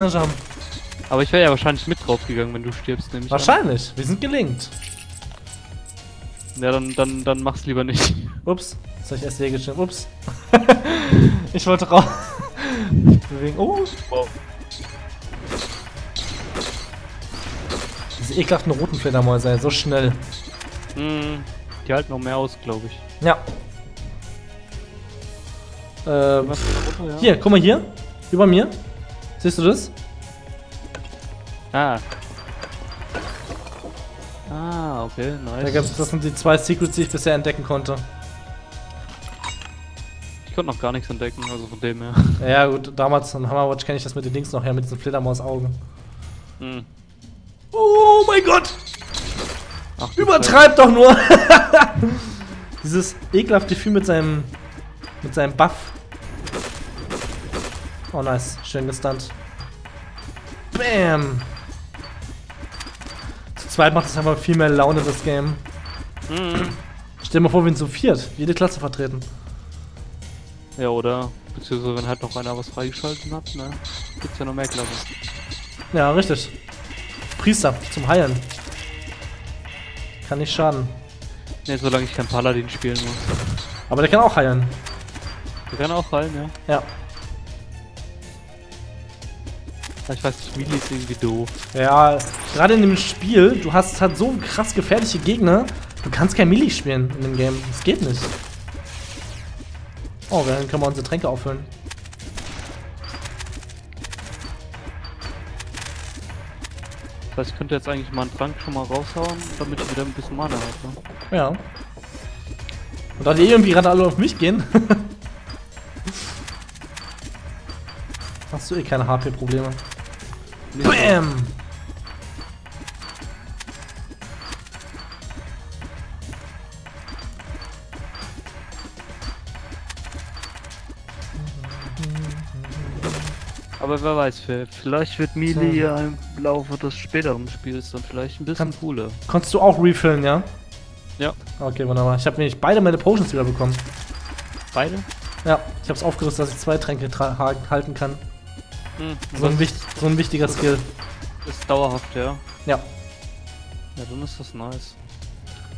haben. Aber ich wäre ja wahrscheinlich mit draufgegangen, wenn du stirbst, nämlich. Wahrscheinlich, wir sind gelinkt. Ja, dann mach's lieber nicht. Ups, das hab ich erst weggestimmt. Ups. Ich wollte raus. Bewegen. Oh, wow. Diese ekelhaften roten Fledermäuse, so schnell. Mm, die halten noch mehr aus, glaube ich. Ja. Hier, guck mal hier. Über mir. Siehst du das? Ah. Ah, okay, nice. Da gab's, das sind die zwei Secrets, die ich bisher entdecken konnte. Ich konnte noch gar nichts entdecken, also von dem her. Ja gut, damals in Hammerwatch kenne ich das mit den Dings noch her, mit diesen Fledermausaugen. Hm. Oh mein Gott! Ach, übertreib doch nur! Dieses ekelhafte Vieh mit seinem... Buff. Oh nice, schön gestunt. Bam! Zu zweit macht es einfach viel mehr Laune, das Game. Mhm. Stell dir mal vor, wir sind zu viert. Jede Klasse vertreten. Ja, oder? Beziehungsweise wenn halt noch einer was freigeschaltet hat, ne? Gibt's ja noch mehr Klassen. Ja, richtig. Priester, zum Heilen. Kann nicht schaden. Ne, solange ich keinen Paladin spielen muss. Aber der kann auch heilen. Der kann auch heilen, ja. Ja. Ich weiß nicht, Melee ist irgendwie doof. Ja, gerade in dem Spiel, du hast halt so krass gefährliche Gegner, du kannst kein Melee spielen in dem Game. Das geht nicht. Oh, dann können wir unsere Tränke auffüllen. Das heißt, ich könnte jetzt eigentlich mal einen Trank schon mal raushauen, damit ich wieder ein bisschen Mana habe. Ne? Ja. Und da die irgendwie gerade alle auf mich gehen. Hast du eh keine HP-Probleme. Nee. BAM! Aber wer weiß, vielleicht wird Melee hier im Laufe des späteren Spiels dann vielleicht ein bisschen cooler. Konntest du auch refillen, ja? Ja. Okay, wunderbar. Ich habe nämlich beide meine Potions wieder bekommen. Beide? Ja, ich habe es aufgerüstet, dass ich zwei Tränke halten kann. Hm, so ein wichtiger Skill. Ist dauerhaft, ja? Ja. Ja, dann ist das nice.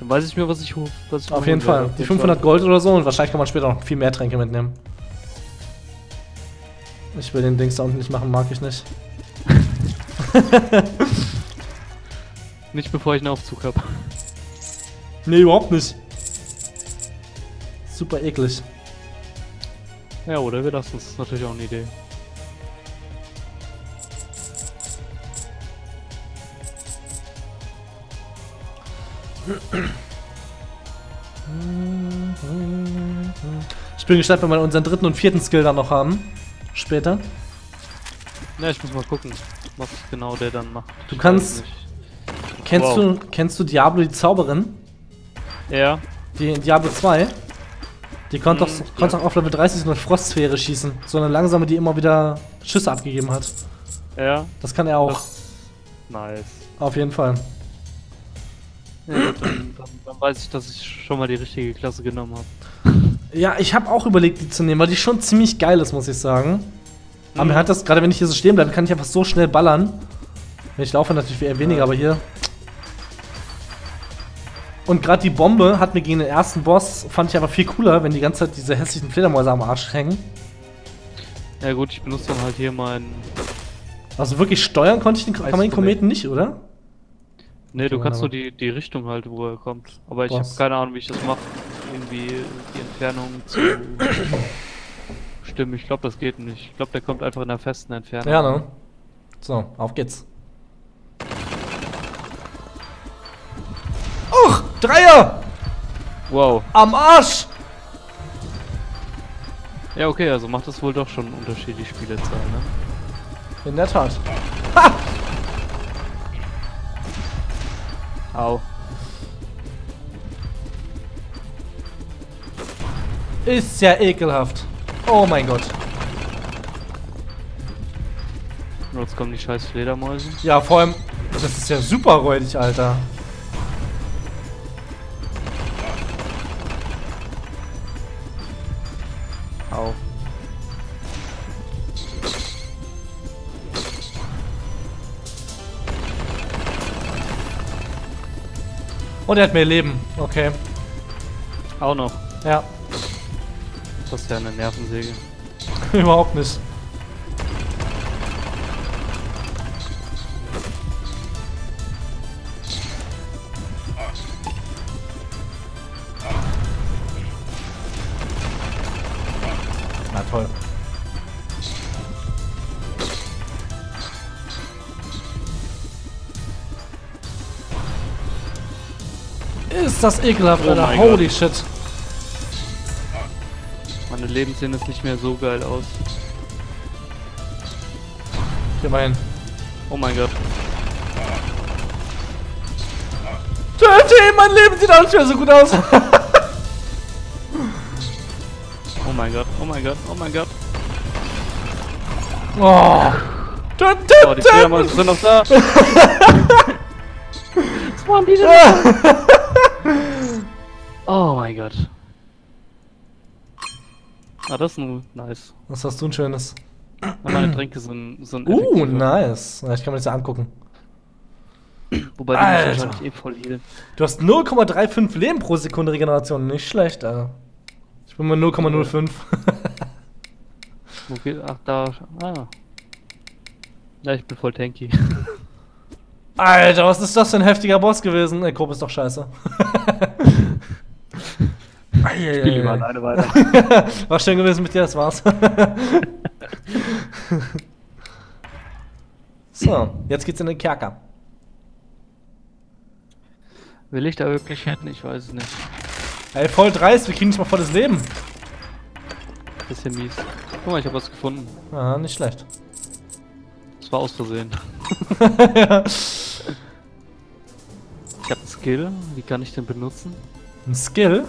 Dann weiß ich mir, was ich hole. Auf jeden Fall. Die 500 Gold oder so und wahrscheinlich kann man später noch viel mehr Tränke mitnehmen. Ich will den Dings da unten nicht machen, mag ich nicht. Nicht bevor ich einen Aufzug habe. Nee, überhaupt nicht. Super eklig. Ja, oder wir lassen es. Das ist natürlich auch eine Idee. Ich bin gespannt, wenn wir unseren dritten und vierten Skill dann noch haben. Später. Ja, ich muss mal gucken, was genau der dann macht. Du kannst... Kennst du Diablo, die Zauberin? Ja. Die in Diablo 2? Die konnte auch auf Level 30 so eine Frostsphäre schießen. So eine langsame, die immer wieder Schüsse abgegeben hat. Ja. Das kann er auch. Nice. Auf jeden Fall. Ja, dann weiß ich, dass ich schon mal die richtige Klasse genommen habe. Ja, ich habe auch überlegt, die zu nehmen, weil die schon ziemlich geil ist, muss ich sagen. Aber mir hat das, gerade wenn ich hier so stehen bleibe, kann ich einfach so schnell ballern. Wenn ich laufe, natürlich eher weniger, aber hier... Und gerade die Bombe hat mir gegen den ersten Boss, fand ich aber viel cooler, wenn die ganze Zeit diese hässlichen Fledermäuse am Arsch hängen. Ja gut, ich benutze dann halt hier meinen... Also wirklich steuern konnte ich den, kann man den Kometen nicht, oder? Ne, du kannst nur die Richtung halt, wo er kommt. Aber ich habe keine Ahnung, wie ich das mache. Irgendwie die Entfernung zu stimmen. Ich glaube, das geht nicht. Ich glaube, der kommt einfach in einer festen Entfernung. Ja, ne? So, auf geht's. Och, Dreier! Wow. Am Arsch! Ja, okay, also macht das wohl doch schon einen Unterschied, die Spielezahl, ne? In der Tat. Ha! Au. Ist ja ekelhaft. Oh mein Gott. Jetzt kommen die scheiß Fledermäuse. Ja, vor allem, das ist ja super räudig, Alter. Au. Und er hat mehr Leben. Okay. Auch noch. Ja. Das ist ja eine Nervensäge. Überhaupt nicht. Na toll. Ist das ekelhaft, Alter. Oh holy God. Shit. Meine Lebenssinn ist nicht mehr so geil aus. Geh mal hin. Oh mein Gott. Töte ihn, mein Leben sieht auch nicht mehr so gut aus. Oh mein Gott, oh mein Gott, oh mein Gott. Oh. Oh, die Fledermäuse sind noch da. Was machen die denn? Oh mein Gott. Ah, das ist ein nice. Was hast du ein schönes? Meine Tränke sind so ein nice. Ich kann mir das ja angucken. Wobei die mich wahrscheinlich eh voll healen. Du hast 0,35 Leben pro Sekunde Regeneration. Nicht schlecht, Alter. Ich bin mal 0,05. Okay, ach da. Ah. Ja, ich bin voll tanky. Alter, was ist das für ein heftiger Boss gewesen? Ey, Gruppe ist doch scheiße. Ich spiele immer alleine weiter. War schön gewesen mit dir, das war's. So, jetzt geht's in den Kerker. Will ich da wirklich hätten? Ich weiß es nicht. Ey, voll dreist, wir kriegen nicht mal volles Leben. Bisschen mies. Guck mal, ich hab was gefunden. Ah, nicht schlecht. Das war aus Versehen. Ja. Ich hab einen Skill, wie kann ich den benutzen? Ein Skill?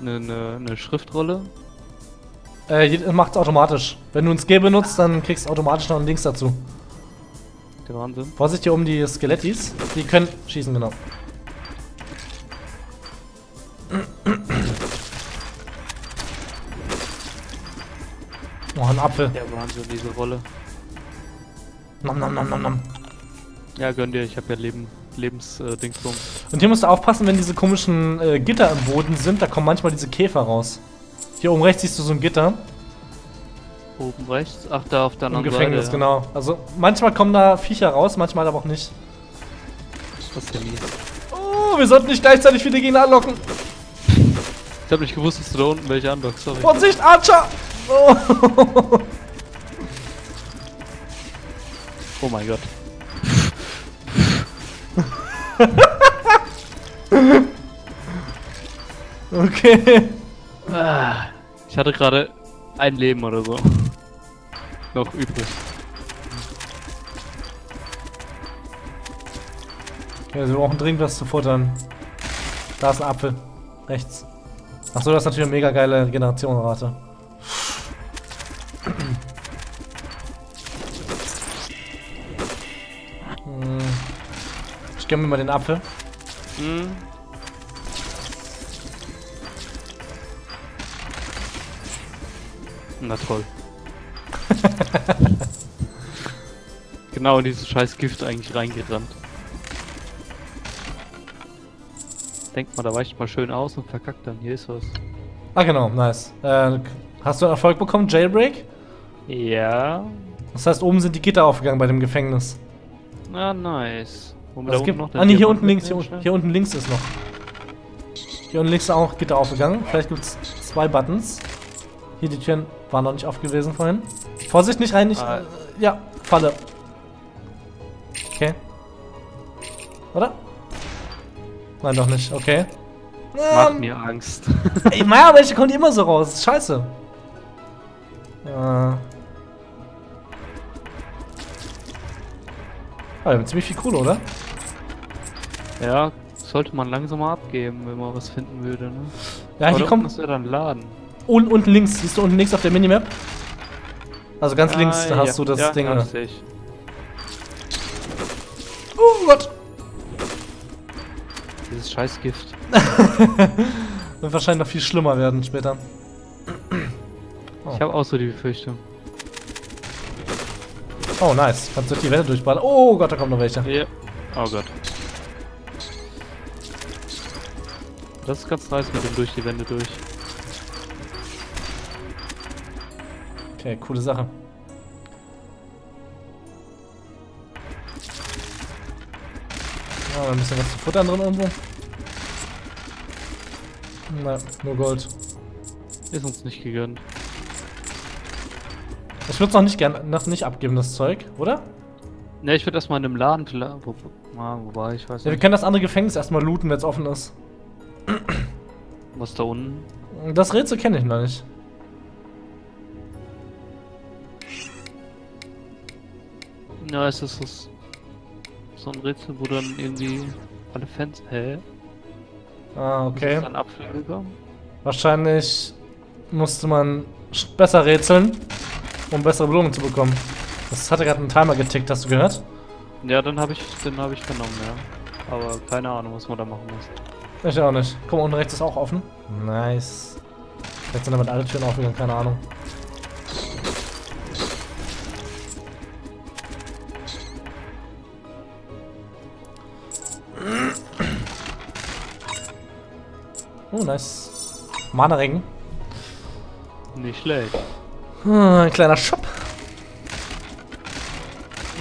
Eine Schriftrolle. Macht's automatisch. Wenn du ein Skill benutzt, dann kriegst du automatisch noch ein Dings dazu. Der Wahnsinn. Vorsicht hier oben die Skelettis, die können schießen, genau. Oh, ein Apfel. Der Wahnsinn, diese Rolle. Nom nom nom nom nom. Ja, gönn dir, ich hab ja Lebensdingsbum. Und hier musst du aufpassen, wenn diese komischen Gitter im Boden sind, da kommen manchmal diese Käfer raus. Hier oben rechts siehst du so ein Gitter. Oben rechts? Ach, da auf der anderen Seite. Im Gefängnis, genau. Also manchmal kommen da Viecher raus, manchmal aber auch nicht. Das ist ja mies. Oh, wir sollten nicht gleichzeitig viele Gegner anlocken. Ich hab nicht gewusst, dass du da unten welche anlockst, sorry. Vorsicht, Archer! Oh. Oh mein Gott. Okay. Ich hatte gerade ein Leben oder so. Noch übrig. Okay, also wir brauchen dringend was zu futtern. Da ist ein Apfel. Rechts. Achso, das ist natürlich eine mega geile Regenerationrate. Ich gönn mir mal den Apfel. Mhm. Na toll. Genau in dieses scheiß Gift eigentlich reingerannt. Denkt mal, da weicht mal schön aus und verkackt dann. Hier ist was. Ah genau, nice. Hast du einen Erfolg bekommen? Jailbreak? Ja. Das heißt, oben sind die Gitter aufgegangen bei dem Gefängnis. Na nice. Es gibt noch ne, hier unten links, hier unten links ist noch. Hier unten links ist auch Gitter aufgegangen. Vielleicht gibt es zwei Buttons. Hier die Türen waren noch nicht auf gewesen vorhin. Vorsicht, nicht rein, nicht. Ja, Falle. Okay. Oder? Nein, doch nicht. Okay. Macht mir Angst. Ey, naja, welche kommt immer so raus? Das ist scheiße. Wir haben ziemlich viel Kohle, oder? Ja, sollte man langsam mal abgeben, wenn man was finden würde, ne? Ja, hier kommt... Das wäre dann Laden. Und unten links, siehst du unten links auf der Minimap? Also ganz links, da hast du das Ding, oder? Ja, ich. Oh Gott! Dieses Scheißgift. Wird wahrscheinlich noch viel schlimmer werden später. Oh. Ich habe auch so die Befürchtung. Oh nice, kannst du durch die Wände durchballern. Oh Gott, da kommt noch welche. Yeah. Oh Gott. Das ist ganz nice mit dem durch die Wände durch. Okay, coole Sache. Ah, ein bisschen was zu futtern drin irgendwo. Na, nur Gold. Ist uns nicht gegönnt. Ich würde es noch nicht gern, noch nicht abgeben, das Zeug, oder? Ne, ich würde erstmal in einem Laden. Wobei, ich weiß nicht. Ja, wir können das andere Gefängnis erstmal looten, wenn es offen ist. Was da unten? Das Rätsel kenne ich noch nicht. Ja, es ist das so ein Rätsel, wo dann irgendwie alle Fans. Hä? Ah, okay. Ist das ein Apfel gekommen? Wahrscheinlich musste man besser rätseln, um bessere Belohnung zu bekommen. Das hatte gerade einen Timer getickt, hast du gehört? Ja, den hab ich genommen, ja. Aber keine Ahnung, was man da machen muss. Ich auch nicht. Guck mal, unten rechts ist auch offen. Nice. Jetzt sind damit alle Türen aufgegangen, keine Ahnung. Oh, nice. Mana-Ring. Nicht schlecht. Ein kleiner Shop.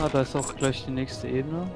Ah, da ist auch gleich die nächste Ebene.